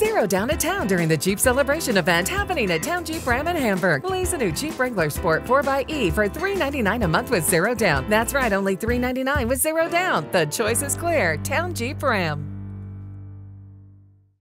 Zero down at Towne during the Jeep Celebration event happening at Towne Jeep Ram in Hamburg. Lease a new Jeep Wrangler Sport 4xe for $399 a month with zero down. That's right, only $399 with zero down. The choice is clear. Towne Jeep Ram.